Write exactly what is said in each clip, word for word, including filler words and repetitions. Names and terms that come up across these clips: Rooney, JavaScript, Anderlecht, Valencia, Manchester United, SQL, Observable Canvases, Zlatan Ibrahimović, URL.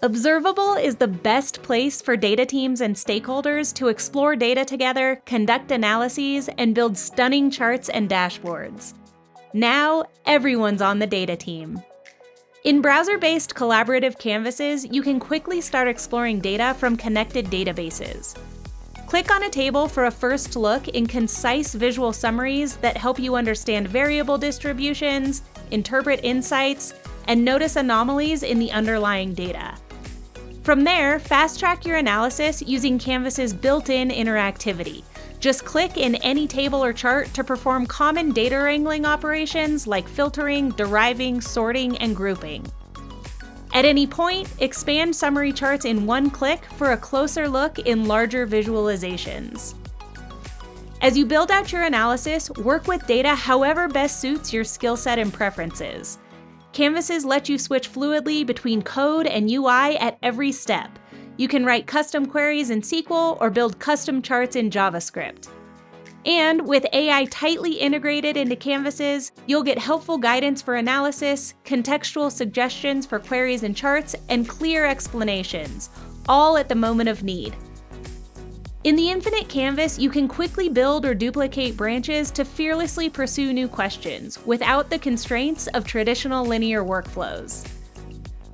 Observable is the best place for data teams and stakeholders to explore data together, conduct analyses, and build stunning charts and dashboards. Now, everyone's on the data team. In browser-based collaborative canvases, you can quickly start exploring data from connected databases. Click on a table for a first look in concise visual summaries that help you understand variable distributions, interpret insights, and notice anomalies in the underlying data. From there, fast-track your analysis using Canvas's built-in interactivity. Just click in any table or chart to perform common data wrangling operations like filtering, deriving, sorting, and grouping. At any point, expand summary charts in one click for a closer look in larger visualizations. As you build out your analysis, work with data however best suits your skill set and preferences. Canvases let you switch fluidly between code and U I at every step. You can write custom queries in S Q L or build custom charts in JavaScript. And with A I tightly integrated into Canvases, you'll get helpful guidance for analysis, contextual suggestions for queries and charts, and clear explanations, all at the moment of need. In the infinite canvas, you can quickly build or duplicate branches to fearlessly pursue new questions without the constraints of traditional linear workflows.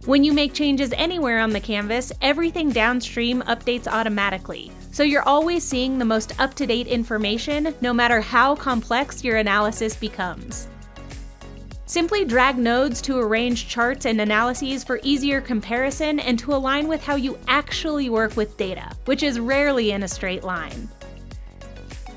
When you make changes anywhere on the canvas, everything downstream updates automatically, so you're always seeing the most up-to-date information, no matter how complex your analysis becomes. Simply drag nodes to arrange charts and analyses for easier comparison and to align with how you actually work with data, which is rarely in a straight line.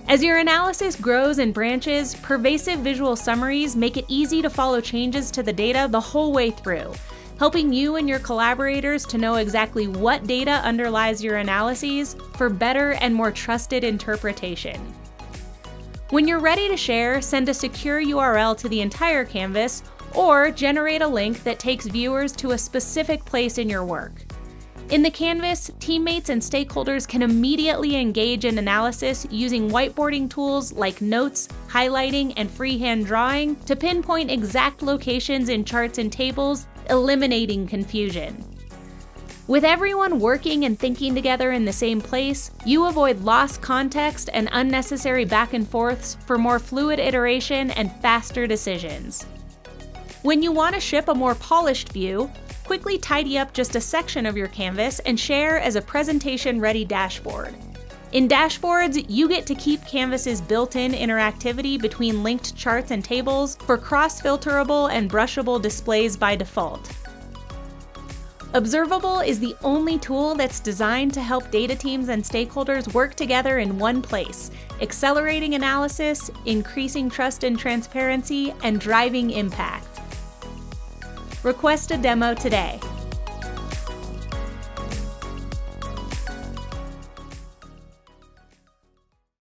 As your analysis grows and branches, pervasive visual summaries make it easy to follow changes to the data the whole way through, helping you and your collaborators to know exactly what data underlies your analyses for better and more trusted interpretation. When you're ready to share, send a secure U R L to the entire canvas or generate a link that takes viewers to a specific place in your work. In the canvas, teammates and stakeholders can immediately engage in analysis using whiteboarding tools like notes, highlighting, and freehand drawing to pinpoint exact locations in charts and tables, eliminating confusion. With everyone working and thinking together in the same place, you avoid lost context and unnecessary back and forths for more fluid iteration and faster decisions. When you want to ship a more polished view, quickly tidy up just a section of your canvas and share as a presentation-ready dashboard. In dashboards, you get to keep Canvas's built-in interactivity between linked charts and tables for cross-filterable and brushable displays by default. Observable is the only tool that's designed to help data teams and stakeholders work together in one place, accelerating analysis, increasing trust and transparency, and driving impact. Request a demo today.